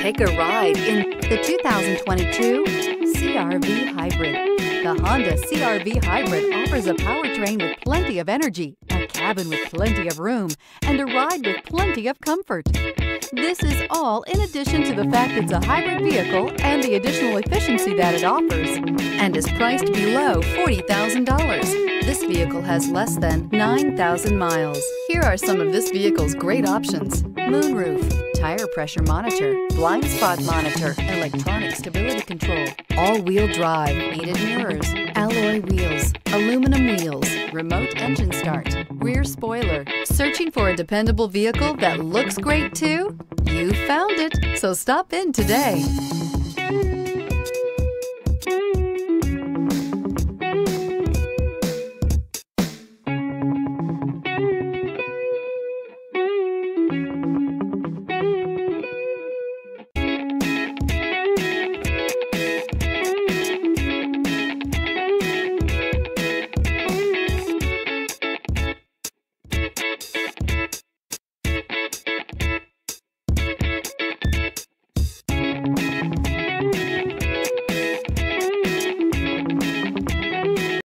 Take a ride in the 2022 CR-V Hybrid. The Honda CR-V Hybrid offers a powertrain with plenty of energy, a cabin with plenty of room, and a ride with plenty of comfort. This is all in addition to the fact it's a hybrid vehicle and the additional efficiency that it offers, and is priced below $40,000. This vehicle has less than 9,000 miles. Here are some of this vehicle's great options: moonroof, tire pressure monitor, blind spot monitor, electronic stability control, all-wheel drive, heated mirrors, alloy wheels, aluminum wheels, remote engine start, rear spoiler. Searching for a dependable vehicle that looks great too? You found it, so stop in today.